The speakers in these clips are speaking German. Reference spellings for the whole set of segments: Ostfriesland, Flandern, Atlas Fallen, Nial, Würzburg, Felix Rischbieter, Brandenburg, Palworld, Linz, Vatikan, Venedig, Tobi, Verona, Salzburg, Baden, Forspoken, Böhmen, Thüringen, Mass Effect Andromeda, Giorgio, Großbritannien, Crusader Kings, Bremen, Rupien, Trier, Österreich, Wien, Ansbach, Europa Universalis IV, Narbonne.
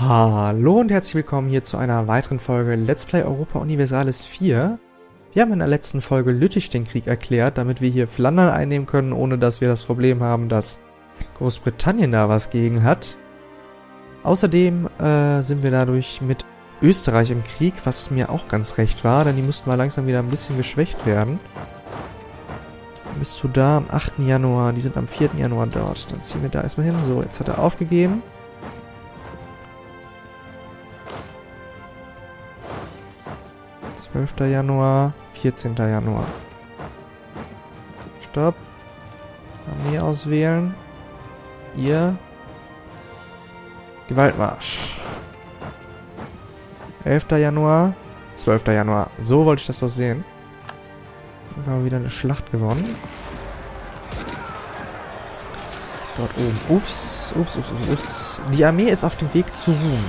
Hallo und herzlich willkommen hier zu einer weiteren Folge Let's Play Europa Universalis IV. Wir haben in der letzten Folge Lüttich den Krieg erklärt, damit wir hier Flandern einnehmen können, ohne dass wir das Problem haben, dass Großbritannien da was gegen hat. Außerdem sind wir dadurch mit Österreich im Krieg, was mir auch ganz recht war, denn die mussten mal langsam wieder ein bisschen geschwächt werden. Bist du da am 8. Januar? Die sind am 4. Januar dort. Dann ziehen wir da erstmal hin. So, jetzt hat er aufgegeben. Januar, 14. Januar. Stopp. Armee auswählen. Ihr. Gewaltmarsch. 11. Januar, 12. Januar. So wollte ich das doch sehen. Wir haben wieder eine Schlacht gewonnen. Dort oben. Ups, ups, ups, ups. Die Armee ist auf dem Weg zu Ruhm.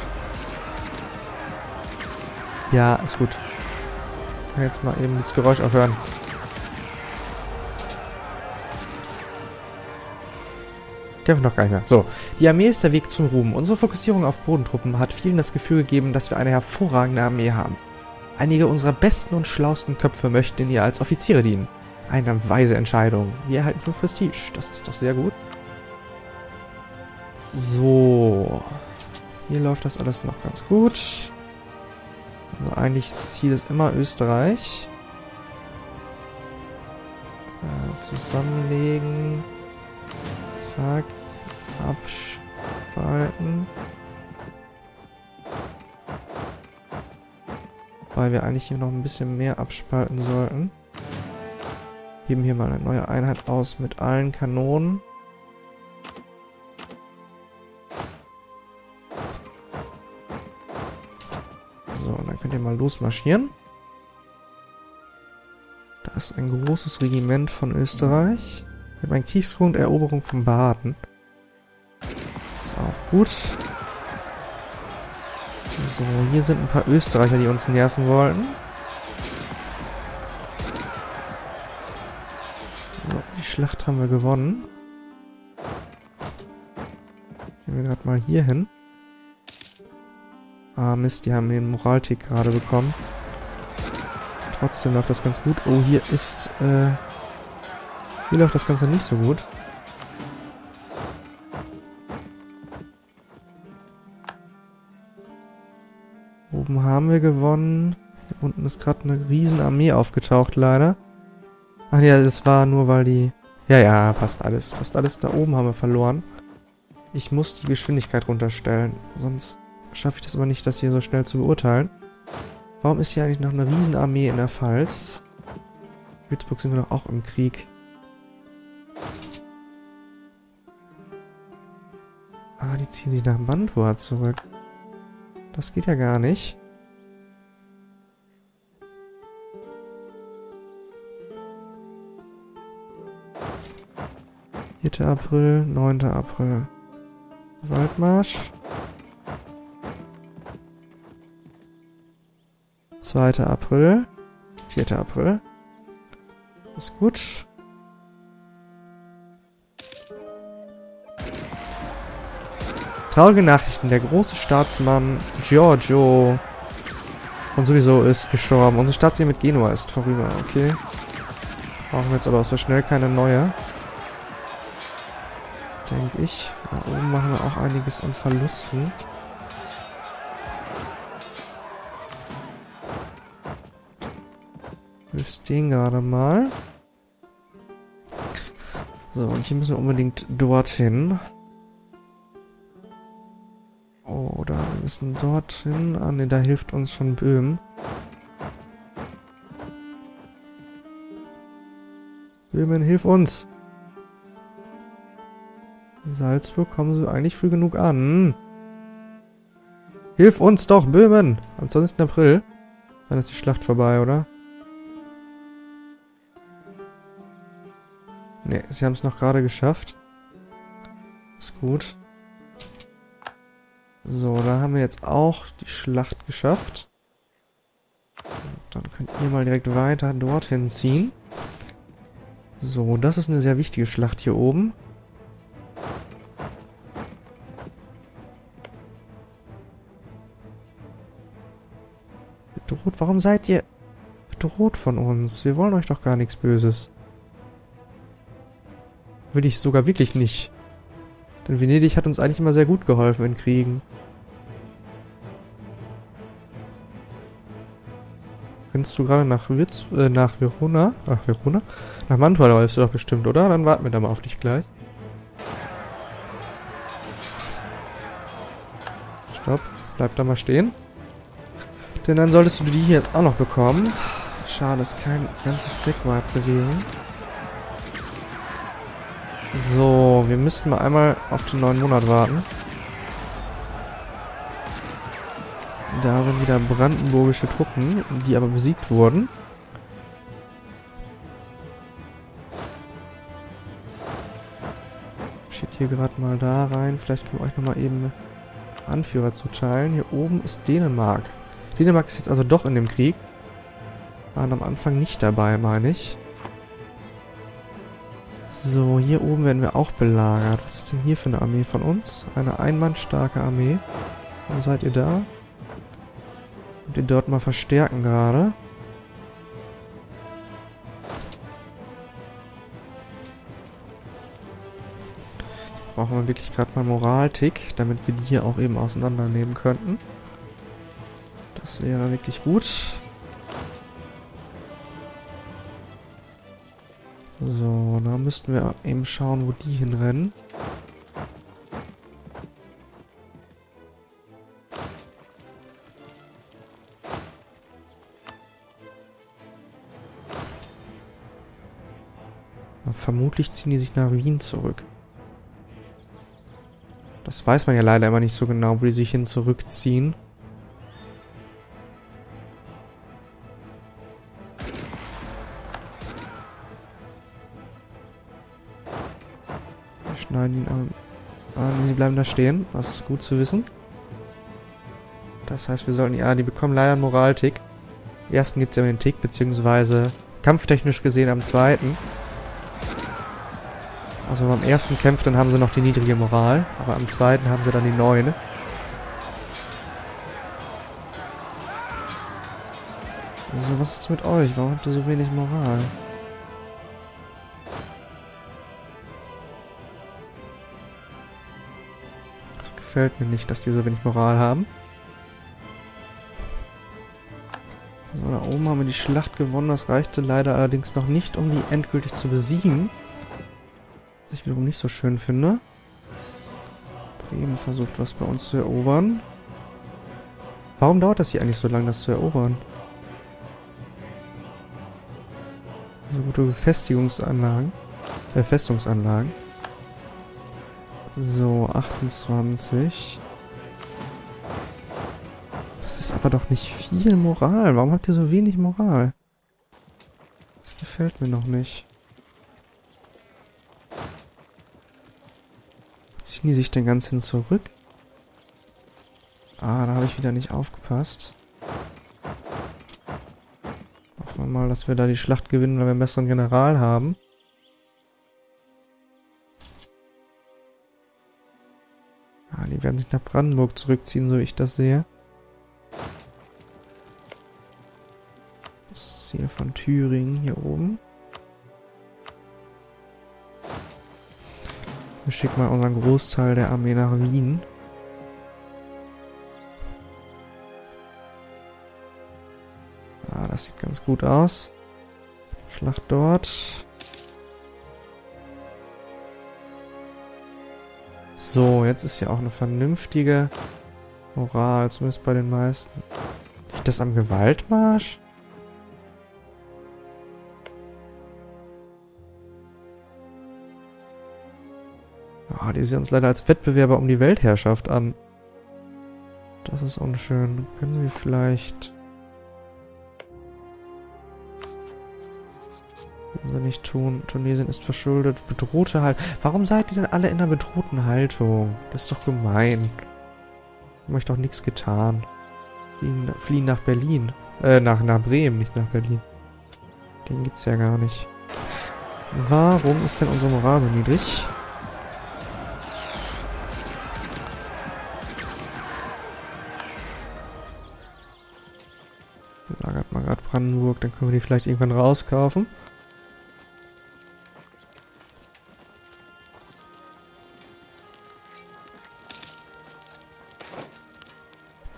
Ja, ist gut. Jetzt mal eben das Geräusch aufhören. Kämpfen noch gar nicht mehr. So, die Armee ist der Weg zum Ruhm. Unsere Fokussierung auf Bodentruppen hat vielen das Gefühl gegeben, dass wir eine hervorragende Armee haben. Einige unserer besten und schlausten Köpfe möchten in ihr als Offiziere dienen. Eine weise Entscheidung. Wir erhalten 5 Prestige. Das ist doch sehr gut. So. Hier läuft das alles noch ganz gut. Also eigentlich das Ziel ist immer Österreich. Zusammenlegen. Zack. Abspalten. Weil wir eigentlich hier noch ein bisschen mehr abspalten sollten. Heben hier mal eine neue Einheit aus mit allen Kanonen. So, und dann könnt ihr mal losmarschieren. Da ist ein großes Regiment von Österreich. Wir haben einen Kriegsgrund, Eroberung von Baden. Ist auch gut. So, hier sind ein paar Österreicher, die uns nerven wollten. So, die Schlacht haben wir gewonnen. Gehen wir gerade mal hier hin. Ah, Mist, die haben den Moraltick gerade bekommen. Trotzdem läuft das ganz gut. Oh, hier ist, hier läuft das Ganze nicht so gut. Oben haben wir gewonnen. Hier unten ist gerade eine Riesenarmee aufgetaucht, leider. Ach ja, das war nur, weil die... Ja, passt alles. Passt alles. Da oben haben wir verloren. Ich muss die Geschwindigkeit runterstellen. Sonst schaffe ich das aber nicht, das hier so schnell zu beurteilen. Warum ist hier eigentlich noch eine Riesenarmee in der Pfalz? Würzburg sind wir doch auch im Krieg. Ah, die ziehen sich nach Mantua zurück. Das geht ja gar nicht. April, 9. April. Waldmarsch. 2. April. 4. April. Ist gut. Traurige Nachrichten. Der große Staatsmann Giorgio und sowieso ist gestorben. Unsere Staatsehe mit Genua ist vorüber. Okay. Brauchen wir jetzt aber auch so schnell keine neue. Denke ich. Da oben machen wir auch einiges an Verlusten. Wir stehen gerade mal. So, und hier müssen wir unbedingt dorthin. Oder wir müssen dorthin. Ah ne, da hilft uns schon Böhmen. Böhmen, hilf uns! Salzburg kommen sie eigentlich früh genug an. Hilf uns doch, Böhmen! Am 20. April. Dann ist die Schlacht vorbei, oder? Ne, sie haben es noch gerade geschafft. Ist gut. So, da haben wir jetzt auch die Schlacht geschafft. Und dann könnt ihr mal direkt weiter dorthin ziehen. So, das ist eine sehr wichtige Schlacht hier oben. bedroht? Warum seid ihr bedroht von uns? Wir wollen euch doch gar nichts Böses. Will ich sogar wirklich nicht. Denn Venedig hat uns eigentlich immer sehr gut geholfen in Kriegen. Rennst du gerade nach Verona? Nach Verona? Nach Mantua läufst du doch bestimmt, oder? Dann warten wir da mal auf dich gleich. Stopp. Bleib da mal stehen. Denn dann solltest du die hier jetzt auch noch bekommen. Schade, ist kein ganzes Stack weit gewesen. So, wir müssten mal einmal auf den neuen Monat warten. Da sind wieder brandenburgische Truppen, die aber besiegt wurden. Steht hier gerade mal da rein. Vielleicht können wir euch nochmal eben Anführer zuteilen. Hier oben ist Dänemark. Dänemark ist jetzt also doch in dem Krieg. Waren am Anfang nicht dabei, meine ich. So, hier oben werden wir auch belagert. Was ist denn hier für eine Armee von uns? Eine einmannstarke Armee. Warum seid ihr da? Und ihr dort mal verstärken gerade. Brauchen wir wirklich gerade mal Moraltick, damit wir die hier auch eben auseinandernehmen könnten. Das wäre wirklich gut. So, da müssten wir eben schauen, wo die hinrennen. Aber vermutlich ziehen die sich nach Wien zurück. Das weiß man ja leider immer nicht so genau, wo die sich hin zurückziehen. Schneiden ihn an. Ah, sie bleiben da stehen. Das ist gut zu wissen. Das heißt, wir sollten... Ja, die bekommen leider einen Moraltick. Im ersten gibt es ja den Tick, beziehungsweise kampftechnisch gesehen am zweiten. Also wenn man am ersten kämpft, dann haben sie noch die niedrige Moral. Aber am zweiten haben sie dann die 9. So, was ist mit euch? Warum habt ihr so wenig Moral? Gefällt mir nicht, dass die so wenig Moral haben. So, da oben haben wir die Schlacht gewonnen. Das reichte leider allerdings noch nicht, um die endgültig zu besiegen. Was ich wiederum nicht so schön finde. Bremen versucht, was bei uns zu erobern. Warum dauert das hier eigentlich so lange, das zu erobern? So gute Befestigungsanlagen. Festungsanlagen. So, 28. Das ist aber doch nicht viel Moral. Warum habt ihr so wenig Moral? Das gefällt mir noch nicht. Wo ziehen die sich denn ganz hin zurück? Ah, da habe ich wieder nicht aufgepasst. Hoffen wir mal, dass wir da die Schlacht gewinnen, weil wir einen besseren General haben. Die werden sich nach Brandenburg zurückziehen, so wie ich das sehe. Das ist hier von Thüringen, hier oben. Wir schicken mal unseren Großteil der Armee nach Wien. Ah, das sieht ganz gut aus. Schlacht dort. So, jetzt ist ja auch eine vernünftige Moral, zumindest bei den meisten. Liegt das am Gewaltmarsch? Ah, die sehen uns leider als Wettbewerber um die Weltherrschaft an. Das ist unschön. Können wir vielleicht... Können sie nicht tun. Tunesien ist verschuldet. Bedrohte Haltung. Warum seid ihr denn alle in einer bedrohten Haltung? Das ist doch gemein. Ich möchte doch nichts getan. Fliehen nach Berlin. Nach Bremen, nicht nach Berlin. Den gibt's ja gar nicht. Warum ist denn unsere Moral so niedrig? mal gerade Brandenburg, dann können wir die vielleicht irgendwann rauskaufen.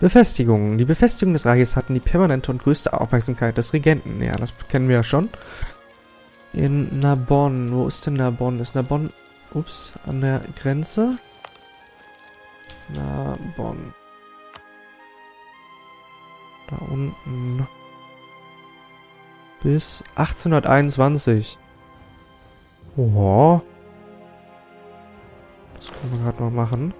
Befestigungen. Die Befestigungen des Reiches hatten die permanente und größte Aufmerksamkeit des Regenten. Ja, das kennen wir ja schon. In Narbonne. Wo ist denn Narbonne? Ist Narbonne... Ups, an der Grenze? Narbonne. Da unten. Bis 1821. Oha. Das können wir gerade noch machen.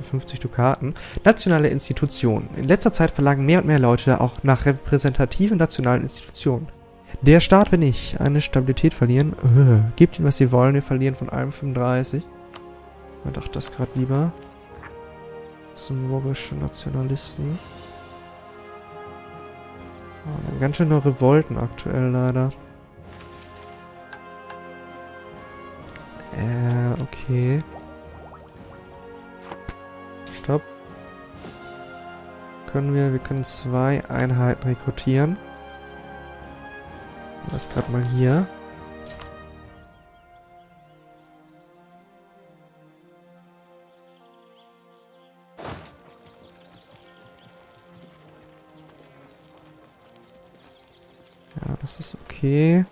50 Dukaten. Nationale Institutionen. In letzter Zeit verlangen mehr und mehr Leute auch nach repräsentativen nationalen Institutionen. Der Staat bin ich. Eine Stabilität verlieren. Gebt ihnen, was sie wollen. Wir verlieren von allem 35. Man dachte das gerade lieber. Symbolische Nationalisten. Oh, ganz schöne Revolten aktuell leider. Okay. Stopp. Wir können 2 Einheiten rekrutieren. Das gerade mal hier. Ja, das ist okay.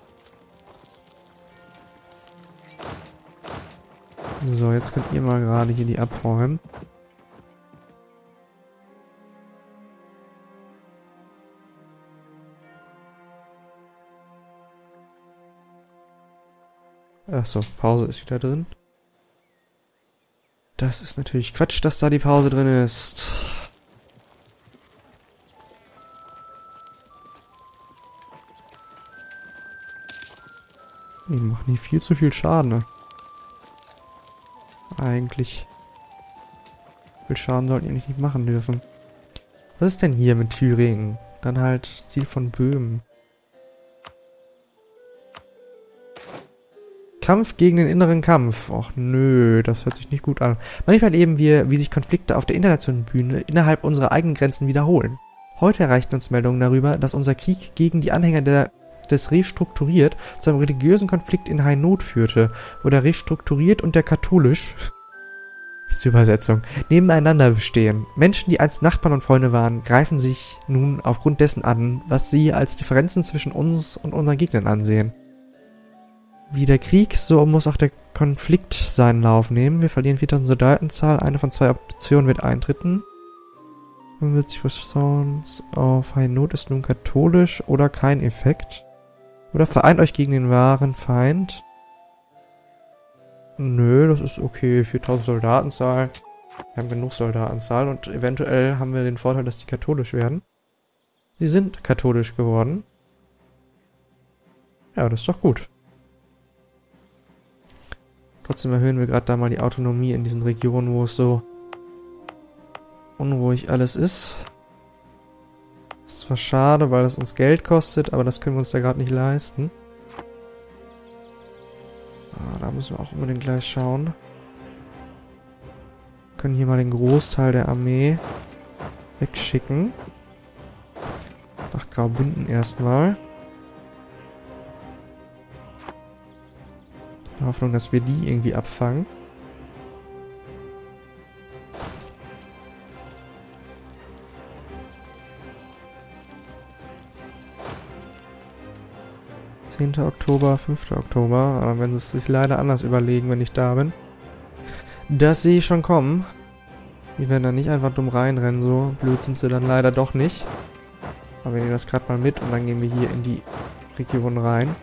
So, jetzt könnt ihr mal gerade hier die abräumen. Achso, Pause ist wieder drin. Das ist natürlich Quatsch, dass da die Pause drin ist. Die machen hier viel zu viel Schaden, ne? Eigentlich. Viel Schaden sollten die nicht machen dürfen. Was ist denn hier mit Thüringen? Dann halt Ziel von Böhmen. Kampf gegen den inneren Kampf. Och nö, das hört sich nicht gut an. Manchmal erleben wir, wie sich Konflikte auf der internationalen Bühne innerhalb unserer eigenen Grenzen wiederholen. Heute erreichten uns Meldungen darüber, dass unser Krieg gegen die Anhänger des Restrukturiert zu einem religiösen Konflikt in Hainot führte, wo der Restrukturiert und der katholisch ist die Übersetzung, nebeneinander bestehen. Menschen, die einst Nachbarn und Freunde waren, greifen sich nun aufgrund dessen an, was sie als Differenzen zwischen uns und unseren Gegnern ansehen. Wie der Krieg, so muss auch der Konflikt seinen Lauf nehmen. Wir verlieren 4000 Soldatenzahl. Eine von 2 Optionen wird eintreten. 75% auf Hainot ist nun katholisch oder kein Effekt. Oder vereint euch gegen den wahren Feind. Nö, das ist okay. 4000 Soldatenzahl. Wir haben genug Soldatenzahl und eventuell haben wir den Vorteil, dass die katholisch werden. Sie sind katholisch geworden. Ja, das ist doch gut. Trotzdem erhöhen wir gerade da mal die Autonomie in diesen Regionen, wo es so unruhig alles ist. Ist zwar schade, weil das uns Geld kostet, aber das können wir uns da gerade nicht leisten. Ah, da müssen wir auch unbedingt gleich schauen. Wir können hier mal den Großteil der Armee wegschicken. Nach Graubünden erstmal. Hoffnung, dass wir die irgendwie abfangen. Oktober 10., 5. Oktober. Aber wenn sie es sich leider anders überlegen, wenn ich da bin. Das sehe ich schon kommen. Die werden da nicht einfach dumm reinrennen, so blöd sind sie dann leider doch nicht. Aber wir nehmen das gerade mal mit und dann gehen wir hier in die Region rein.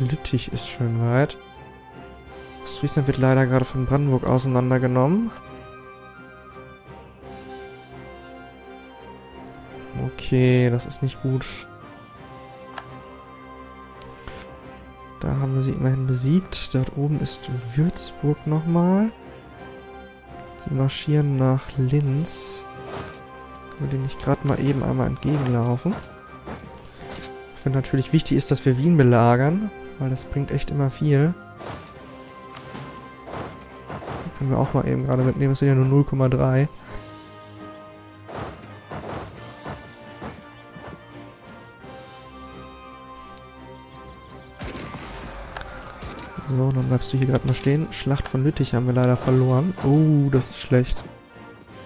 Lüttich ist schön weit. Ostfriesland wird leider gerade von Brandenburg auseinandergenommen. Okay, das ist nicht gut. Da haben wir sie immerhin besiegt. Dort oben ist Würzburg nochmal. Die marschieren nach Linz. Können wir denen nicht gerade mal eben einmal entgegenlaufen. Ich finde natürlich wichtig ist, dass wir Wien belagern. Weil das bringt echt immer viel. Das können wir auch mal eben gerade mitnehmen. Das sind ja nur 0,3. So, dann bleibst du hier gerade mal stehen. Schlacht von Lüttich haben wir leider verloren. Oh, das ist schlecht.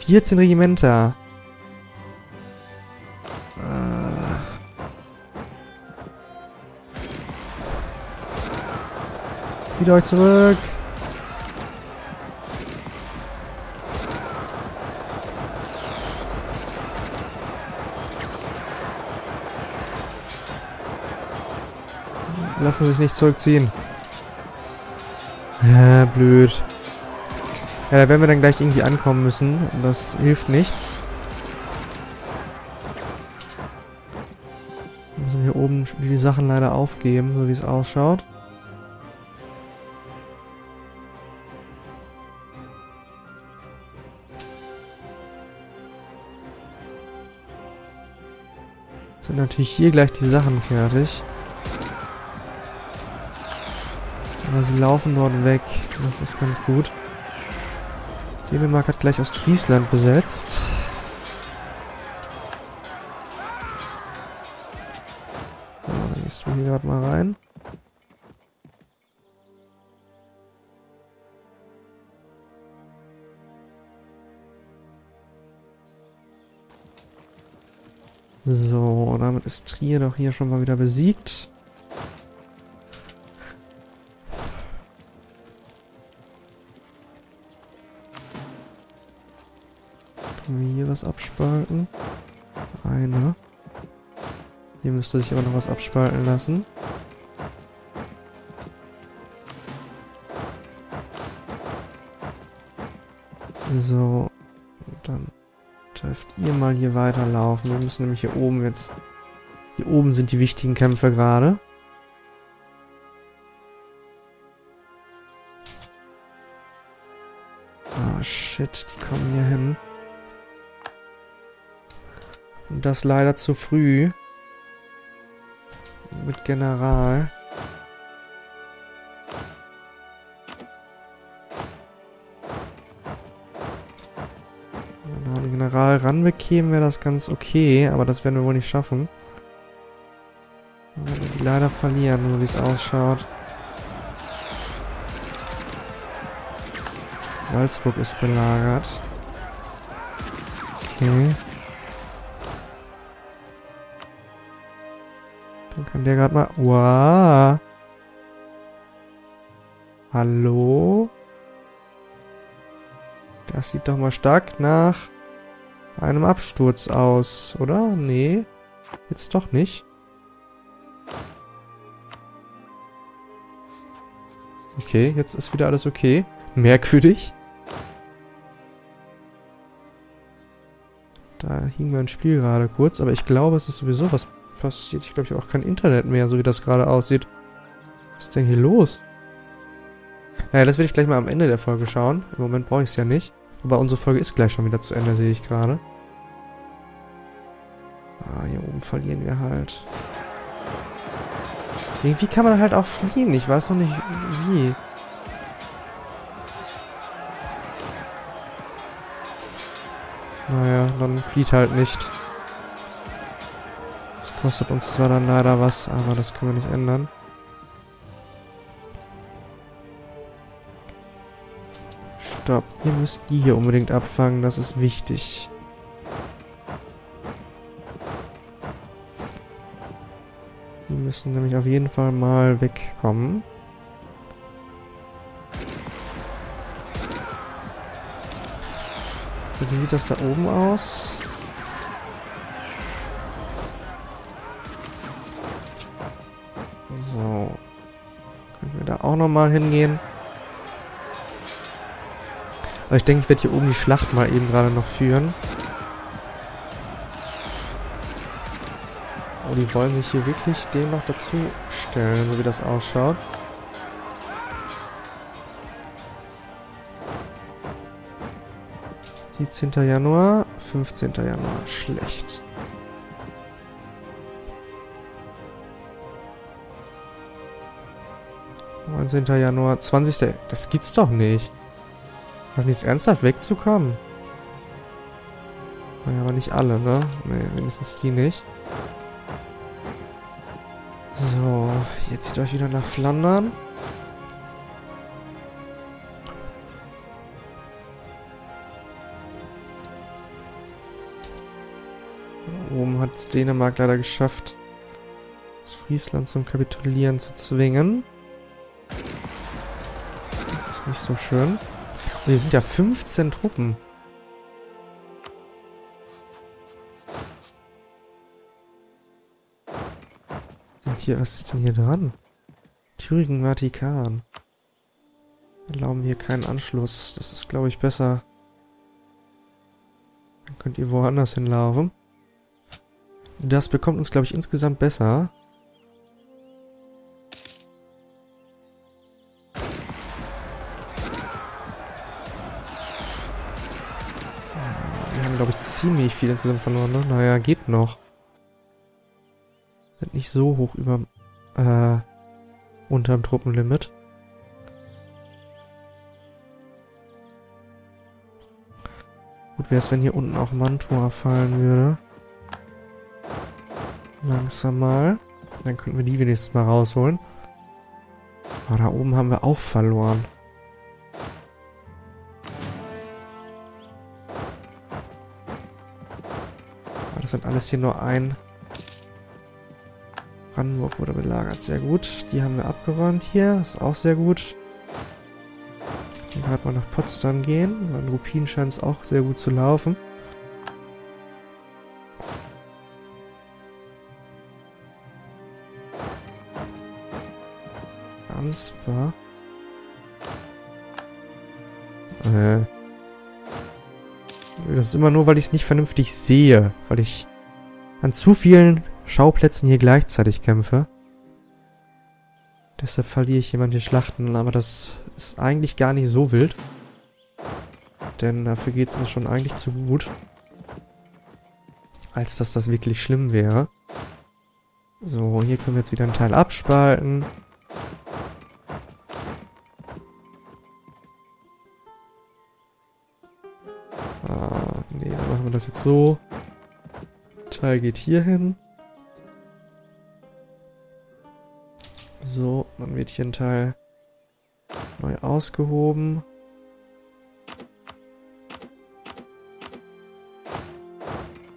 14 Regimenter. Zieht euch zurück. Lassen sich nicht zurückziehen. Ja, blöd. Ja, da werden wir dann gleich irgendwie ankommen müssen. Das hilft nichts. Wir müssen hier oben die Sachen leider aufgeben, so wie es ausschaut. Jetzt sind natürlich hier gleich die Sachen fertig. Aber sie laufen dort weg. Das ist ganz gut. Dänemark hat gleich Ostfriesland besetzt. So, dann gehst du hier gerade mal rein. So, damit ist Trier doch hier schon mal wieder besiegt. Wir hier was abspalten. Einer. Hier müsste sich aber noch was abspalten lassen. So. Dann dürft ihr mal hier weiterlaufen. Wir müssen nämlich hier oben jetzt... Hier oben sind die wichtigen Kämpfe gerade. Ah, shit. Die kommen hier hin. Und das leider zu früh. Mit General. Wenn wir einen General ranbekämen, wäre das ganz okay. Aber das werden wir wohl nicht schaffen. Wenn wir die leider verlieren, so wie es ausschaut. Salzburg ist belagert. Okay. Kann der gerade mal... Wow. Hallo? Das sieht doch mal stark nach einem Absturz aus, oder? Nee. Jetzt doch nicht. Okay, jetzt ist wieder alles okay. Merkwürdig. Da hing mein Spiel gerade kurz, aber ich glaube, es ist sowieso was... passiert. Ich glaube, ich habe auch kein Internet mehr, so wie das gerade aussieht. Was ist denn hier los? Naja, das werde ich gleich mal am Ende der Folge schauen. Im Moment brauche ich es ja nicht. Aber unsere Folge ist gleich schon wieder zu Ende, sehe ich gerade. Ah, hier oben verlieren wir halt. Irgendwie kann man halt auch fliehen. Ich weiß noch nicht, wie. Naja, dann flieht halt nicht. Kostet uns zwar dann leider was, aber das können wir nicht ändern. Stopp. Ihr müsst die hier unbedingt abfangen, das ist wichtig. Die müssen nämlich auf jeden Fall mal wegkommen. So, wie sieht das da oben aus? So. Können wir da auch nochmal hingehen? Aber ich denke, ich werde hier oben die Schlacht mal eben gerade noch führen. Oh, die wollen sich hier wirklich dem noch dazu stellen, so wie das ausschaut. Januar 17. 15. Januar. Schlecht. Januar, 20. Das gibt's doch nicht. Doch nicht ernsthaft wegzukommen. Naja, aber nicht alle, ne? Ne, wenigstens die nicht. So, jetzt zieht euch wieder nach Flandern. oben hat es Dänemark leider geschafft, das Friesland zum Kapitulieren zu zwingen. Das ist nicht so schön. Und hier sind ja 15 Truppen. Sind hier, was ist denn hier dran? Thüringen, Vatikan. Erlauben hier keinen Anschluss. Das ist, glaube ich, besser. Dann könnt ihr woanders hinlaufen. Das bekommt uns, glaube ich, insgesamt besser. Wir haben, glaube ich, ziemlich viel insgesamt verloren, ne? Naja, geht noch. Sind nicht so hoch über unterm Truppenlimit. Gut wäre es, wenn hier unten auch Mantua fallen würde. Langsam mal. Dann könnten wir die wenigstens mal rausholen. Aber da oben haben wir auch verloren. Aber das sind alles hier nur ein. Brandenburg wurde belagert. Sehr gut. Die haben wir abgeräumt hier. Ist auch sehr gut. Dann halt mal nach Potsdam gehen. An Rupien scheint es auch sehr gut zu laufen. Ansbach. Das ist immer nur, weil ich es nicht vernünftig sehe. Weil ich an zu vielen Schauplätzen hier gleichzeitig kämpfe. Deshalb verliere ich hier manche Schlachten, aber das ist eigentlich gar nicht so wild. Denn dafür geht es uns schon eigentlich zu gut. Als dass das wirklich schlimm wäre. So, hier können wir jetzt wieder einen Teil abspalten. Ah, nee, dann machen wir das jetzt so. Teil geht hier hin. So, dann wird hier ein Teil neu ausgehoben.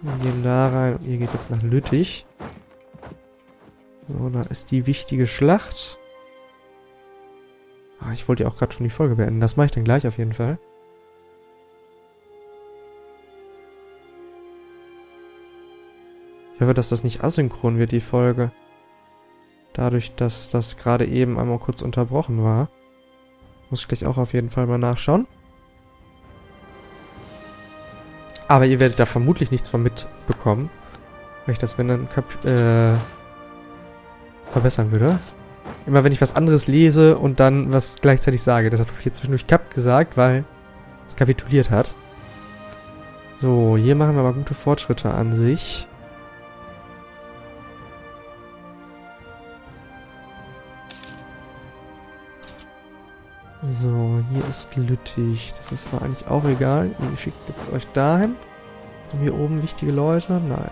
Wir gehen da rein und ihr geht jetzt nach Lüttich. So, da ist die wichtige Schlacht. Ah, ich wollte ja auch gerade schon die Folge beenden. Das mache ich dann gleich auf jeden Fall. Ich hoffe, dass das nicht asynchron wird, die Folge. Dadurch, dass das gerade eben einmal kurz unterbrochen war. Muss ich gleich auch auf jeden Fall mal nachschauen. Aber ihr werdet da vermutlich nichts von mitbekommen. Weil ich das, wenn dann, verbessern würde. Immer wenn ich was anderes lese und dann was gleichzeitig sage. Deshalb habe ich hier zwischendurch Kap gesagt, weil es kapituliert hat. So, hier machen wir aber gute Fortschritte an sich. So, hier ist Lüttich. Das ist aber eigentlich auch egal. Ihr schickt jetzt euch dahin. Haben hier oben wichtige Leute? Nein.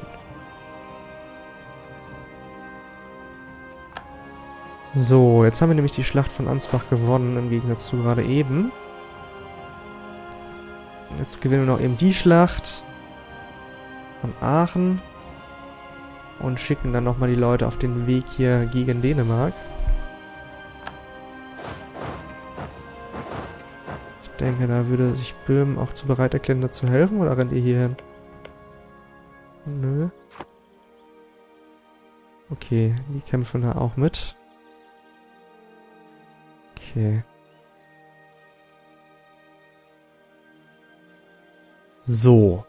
So, jetzt haben wir nämlich die Schlacht von Ansbach gewonnen, im Gegensatz zu gerade eben. Jetzt gewinnen wir noch eben die Schlacht von Aachen und schicken dann nochmal die Leute auf den Weg hier gegen Dänemark. Ich denke, da würde sich Böhmen auch zu bereit erklären, da zu helfen, oder rennt ihr hier hin? Nö. Okay, die kämpfen da auch mit. Okay. So.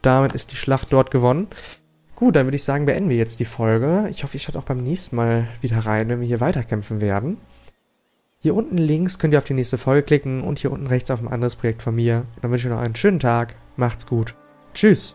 Damit ist die Schlacht dort gewonnen. Gut, dann würde ich sagen, beenden wir jetzt die Folge. Ich hoffe, ihr schaut auch beim nächsten Mal wieder rein, wenn wir hier weiterkämpfen werden. Hier unten links könnt ihr auf die nächste Folge klicken und hier unten rechts auf ein anderes Projekt von mir. Dann wünsche ich euch noch einen schönen Tag. Macht's gut. Tschüss.